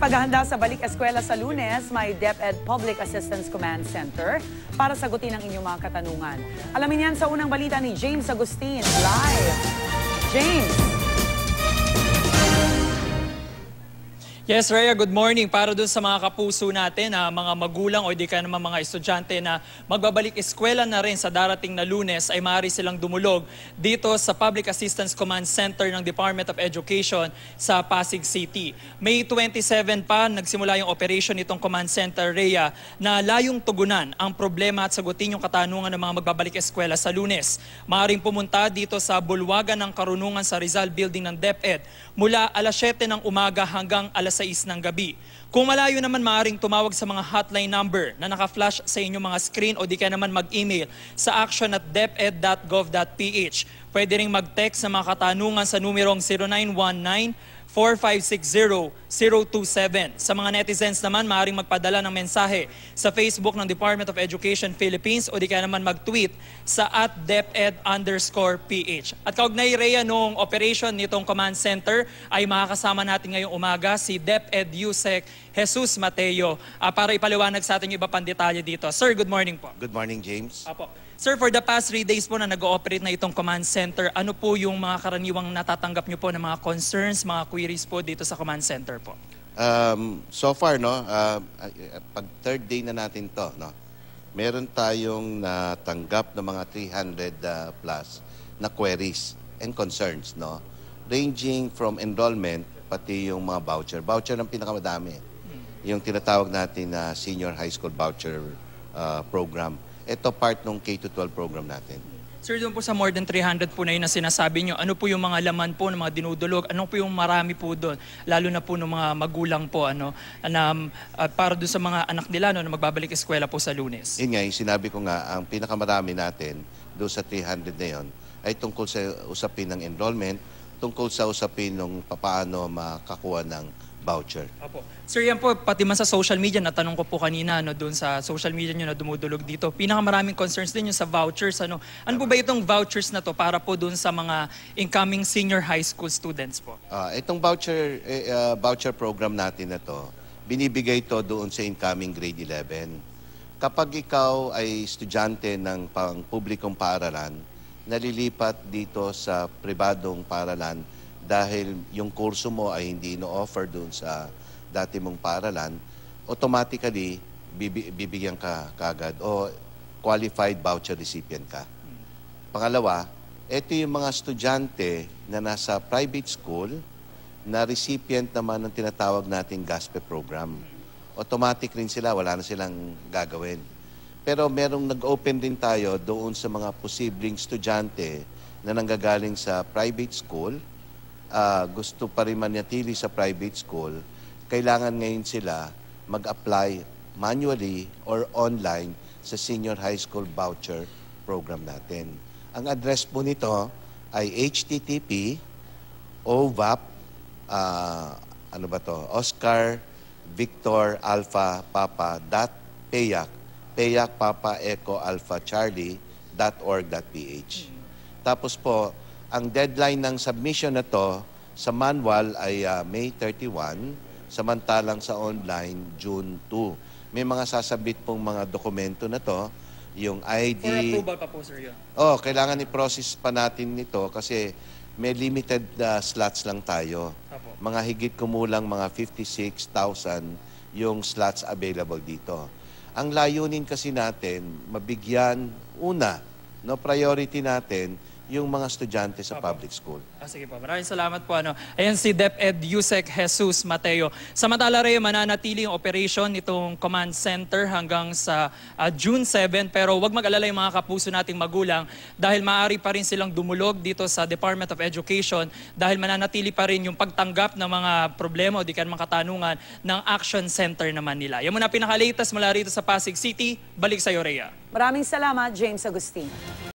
paghahanda sa balik-eskwela sa Lunes, may DepEd Public Assistance Command Center para sagutin ang inyong mga katanungan. Alamin yan sa unang balita ni James Agustin, live. James! Yes, Rhea, good morning. Para doon sa mga kapuso natin, mga magulang o di ka naman mga estudyante na magbabalik eskwela na rin sa darating na Lunes, ay maaari silang dumulog dito sa Public Assistance Command Center ng Department of Education sa Pasig City. May 27 pa nagsimula yung operation nitong Command Center, Rhea, na layong tugunan ang problema at sagutin yung katanungan ng mga magbabalik eskwela sa Lunes. Maaaring pumunta dito sa Bulwagan ng Karunungan sa Rizal Building ng DepEd mula alas 7 ng umaga hanggang alas 6 ng gabi. Kung malayo naman, maaaring tumawag sa mga hotline number na naka-flash sa inyong mga screen o di kaya naman mag-email sa action@deped.gov.ph. Pwede rin mag-text sa mga katanungan sa numerong 0919-4560027. Sa mga netizens naman, maaaring magpadala ng mensahe sa Facebook ng Department of Education Philippines o di kaya naman mag-tweet sa @deped_ph. At kaugnay, Rhea, noong operation nitong command center ay makakasama natin ngayong umaga si DepEd USEC Jesus Mateo para ipaliwanag sa atin yung iba pang detalye dito. Sir, good morning po. Good morning, James. Apo. Sir, for the past 3 days po na nag-ooperate na itong command center, ano po yung mga karaniwang natatanggap nyo po ng mga concerns, mga queries po dito sa command center po? So far, no, pag third day na natin to, no, meron tayong natanggap ng mga 300+ na queries and concerns, no, ranging from enrollment pati yung mga voucher. Voucher ang pinakamadami, yung tinatawag natin na senior high school voucher program. Ito part ng K to 12 program natin. Sir, doon po sa more than 300 po na yun na sinasabi nyo, ano po yung mga laman po ng mga dinudulog? Ano po yung marami po doon? Lalo na po ng mga magulang po, ano, para doon sa mga anak nila, no, na magbabalik eskwela po sa Lunes. Yun nga, yung sinabi ko nga, ang pinakamarami natin doon sa 300 na yun ay tungkol sa usapin ng enrollment, tungkol sa usapin ng paano makakuha ng voucher. Opo. Sir, yan po, pati man sa social media, natanong ko po kanina, no, doon sa social media nyo na dumudulog dito, pinakamaraming concerns din yung sa vouchers. Ano, po ba itong vouchers na to para po doon sa mga incoming senior high school students po? Itong voucher program natin na to, binibigay to doon sa incoming grade 11. Kapag ikaw ay estudyante ng pang-publikong paaralan, nalilipat dito sa pribadong paaralan, dahil yung kurso mo ay hindi ino-offer doon sa dati mong paaralan, automatically bibigyan ka kagad o qualified voucher recipient ka. Pangalawa, ito yung mga estudyante na nasa private school na recipient naman ng tinatawag nating GASPE program. Automatic rin sila, wala na silang gagawin. Pero merong nag-open din tayo doon sa mga posibleng estudyante na nanggagaling sa private school, gusto pa rin manatili sa private school, kailangan ngayon sila mag-apply manually or online sa senior high school voucher program natin. Ang address po nito ay http://ovap ano ba to? oscarvictoralphapapa.peyac.peyac.papaecoalphacharlie.org.ph. Tapos po, ang deadline ng submission na to sa manual ay May 31, samantalang sa online June 2. May mga sasabit pong mga dokumento na to, yung ID. For approval pa po, sir, yun? Oo, kailangan i-process pa natin nito kasi may limited slots lang tayo. Apo. Mga higit kumulang mga 56,000 yung slots available dito. Ang layunin kasi natin, mabigyan una, no, priority natin, yung mga estudyante sa public school. Sige po. Maraming salamat po. Ano. Ayan si DepEd USEC Jesus Mateo. Samantala rin, mananatili yung operation nitong command center hanggang sa June 7. Pero huwag mag-alala yung mga kapuso nating magulang dahil maaari pa rin silang dumulog dito sa Department of Education dahil mananatili pa rin yung pagtanggap ng mga problema o di ka naman katanungan ng action center naman nila. Yan muna pinakalatas mula rito sa Pasig City. Balik sa Rhea. Maraming salamat, James Agustin.